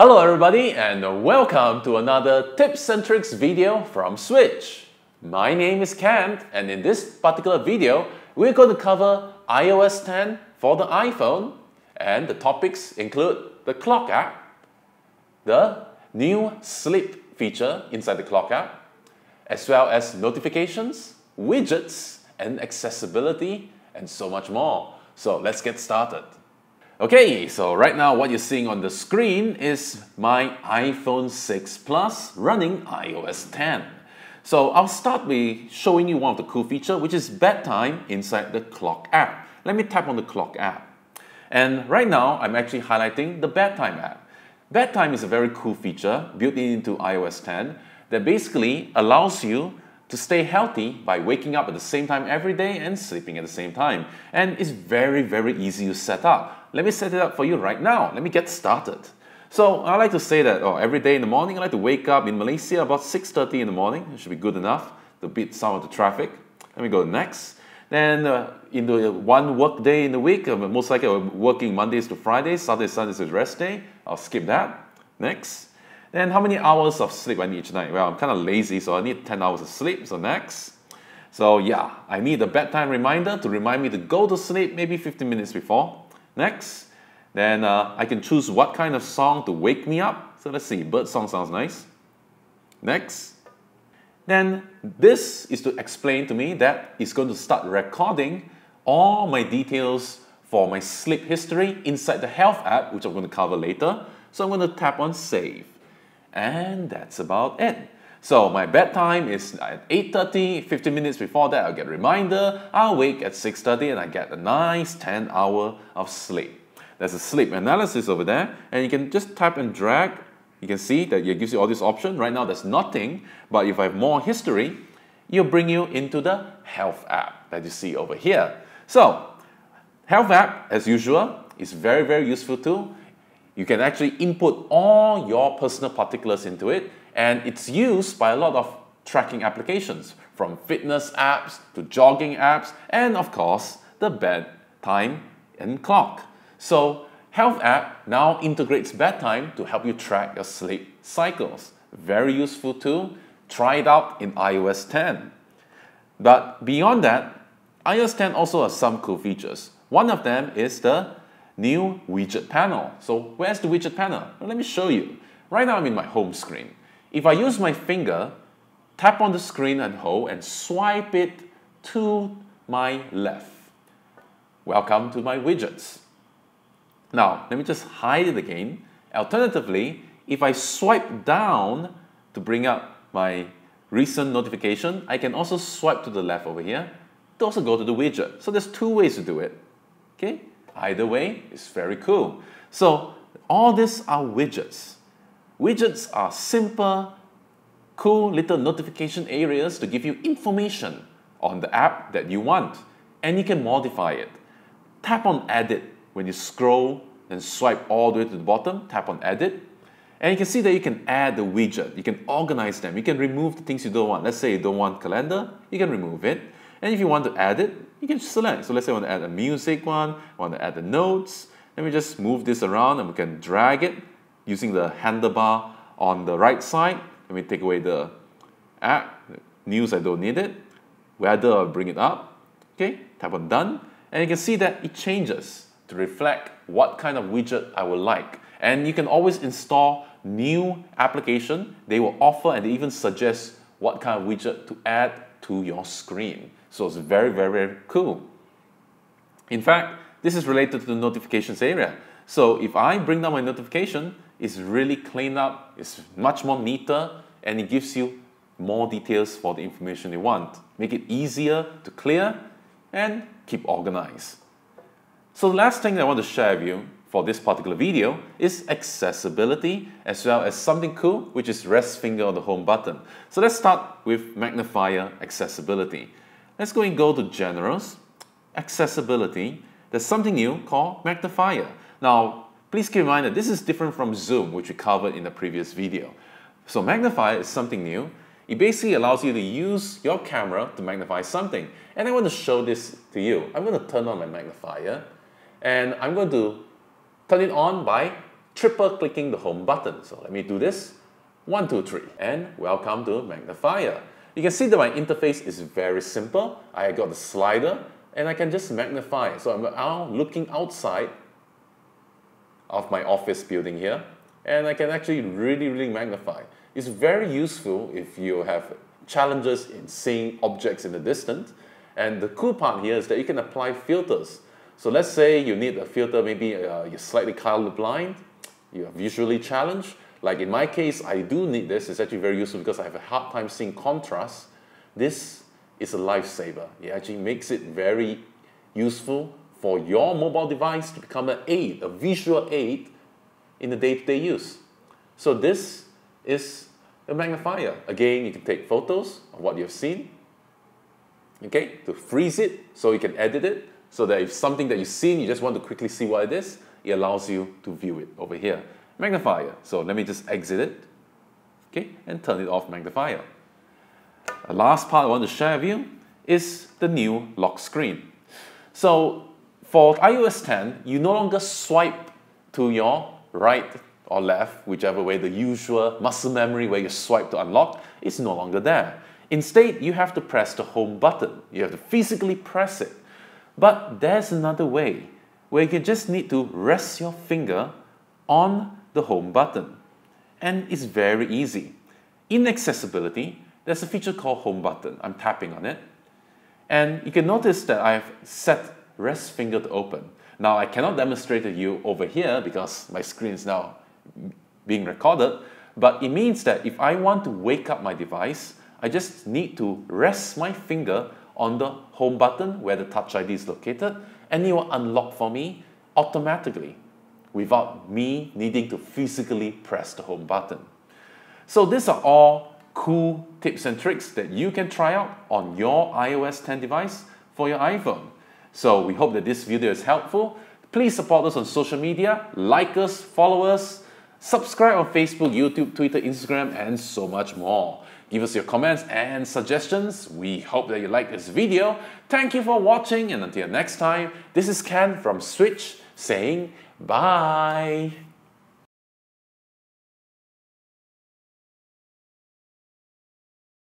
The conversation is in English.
Hello everybody and welcome to another tips and tricks video from Switch. My name is Kent and in this particular video we're going to cover iOS 10 for the iPhone, and the topics include the Clock app, the new sleep feature inside the Clock app, as well as notifications, widgets and accessibility and so much more. So let's get started. Okay, so right now what you're seeing on the screen is my iPhone 6 Plus running iOS 10. So I'll start by showing you one of the cool features, which is Bedtime inside the Clock app. Let me tap on the Clock app. And right now I'm actually highlighting the Bedtime app. Bedtime is a very cool feature built into iOS 10 that basically allows you to stay healthy by waking up at the same time every day and sleeping at the same time. And it's very, very easy to set up. Let me set it up for you right now. Let me get started. So I like to say that every day in the morning, I like to wake up in Malaysia about 6:30 in the morning. It should be good enough to beat some of the traffic. Let me go to next. Then in the one work day in the week, most likely I'm working Mondays to Fridays, Saturdays, Sundays is rest day. I'll skip that. Next. Then how many hours of sleep I need each night? Well, I'm kind of lazy, so I need 10 hours of sleep, so next. So yeah, I need a bedtime reminder to remind me to go to sleep maybe 15 minutes before. Next. Then I can choose what kind of song to wake me up. So let's see, bird song sounds nice. Next. Then this is to explain to me that it's going to start recording all my details for my sleep history inside the health app, which I'm going to cover later. So I'm going to tap on save. And that's about it. So my bedtime is at 8:30, 15 minutes before that I'll get a reminder, I'll wake at 6:30 and I get a nice 10 hour of sleep. There's a sleep analysis over there and you can just tap and drag. You can see that it gives you all this option. Right now there's nothing, but if I have more history, it'll bring you into the health app that you see over here. So health app, as usual, is very, very useful too. You can actually input all your personal particulars into it, and it's used by a lot of tracking applications, from fitness apps to jogging apps, and of course, the bedtime and clock. So, health app now integrates bedtime to help you track your sleep cycles. Very useful too. Try it out in iOS 10. But beyond that, iOS 10 also has some cool features. One of them is the new widget panel. So where's the widget panel? Well, let me show you. Right now I'm in my home screen. If I use my finger, tap on the screen and hold and swipe it to my left. Welcome to my widgets. Now, let me just hide it again. Alternatively, if I swipe down to bring up my recent notification, I can also swipe to the left over here to also go to the widget. So there's two ways to do it, okay? Either way, it's very cool. So all these are widgets. Widgets are simple, cool little notification areas to give you information on the app that you want. And you can modify it. Tap on edit when you scroll and swipe all the way to the bottom. Tap on edit. And you can see that you can add the widget. You can organize them. You can remove the things you don't want. Let's say you don't want calendar. You can remove it. And if you want to add it, you can select. So let's say I want to add a music one, I want to add the notes. Let me just move this around and we can drag it using the handlebar on the right side. Let me take away the app. News, I don't need it. Weather, I'll bring it up. Okay, tap on done. And you can see that it changes to reflect what kind of widget I would like. And you can always install new application. They will offer and they even suggest what kind of widget to add to your screen. So it's very, very, very cool. In fact, this is related to the notifications area. So if I bring down my notification, it's really cleaned up, it's much more neater, and it gives you more details for the information you want. Make it easier to clear and keep organized. So the last thing that I want to share with you for this particular video is accessibility, as well as something cool, which is rest finger on the home button. So let's start with magnifier accessibility. Let's go and go to generals, accessibility. There's something new called magnifier. Now, please keep in mind that this is different from zoom, which we covered in the previous video. So magnifier is something new. It basically allows you to use your camera to magnify something. And I want to show this to you. I'm going to turn on my magnifier and I'm going to turn it on by triple clicking the home button. So let me do this. 1, 2, 3, and welcome to Magnifier. You can see that my interface is very simple. I got the slider and I can just magnify. So I'm now looking outside of my office building here, and I can actually really magnify. It's very useful if you have challenges in seeing objects in the distance. And the cool part here is that you can apply filters. So let's say you need a filter, maybe you're slightly colorblind, you're visually challenged. Like in my case, I do need this. It's actually very useful because I have a hard time seeing contrast. This is a lifesaver. It actually makes it very useful for your mobile device to become an aid, a visual aid in the day-to-day use. So this is a magnifier. Again, you can take photos of what you've seen, okay, to freeze it so you can edit it, so that if something that you've seen, you just want to quickly see what it is, it allows you to view it over here. Magnifier. So let me just exit it, okay, and turn it off magnifier. The last part I want to share with you is the new lock screen. So for iOS 10, you no longer swipe to your right or left, whichever way, the usual muscle memory where you swipe to unlock, is no longer there. Instead, you have to press the home button. You have to physically press it. But there's another way where you just need to rest your finger on the home button, and it's very easy. In Accessibility, there's a feature called Home Button. I'm tapping on it, and you can notice that I've set rest finger to open. Now, I cannot demonstrate to you over here because my screen is now being recorded, but it means that if I want to wake up my device, I just need to rest my finger on the home button where the Touch ID is located, and it will unlock for me automatically, without me needing to physically press the home button. So these are all cool tips and tricks that you can try out on your iOS 10 device for your iPhone. So we hope that this video is helpful. Please support us on social media, like us, follow us, subscribe on Facebook, YouTube, Twitter, Instagram, and so much more. Give us your comments and suggestions. We hope that you like this video. Thank you for watching, and until next time, this is Ken from Switch saying bye.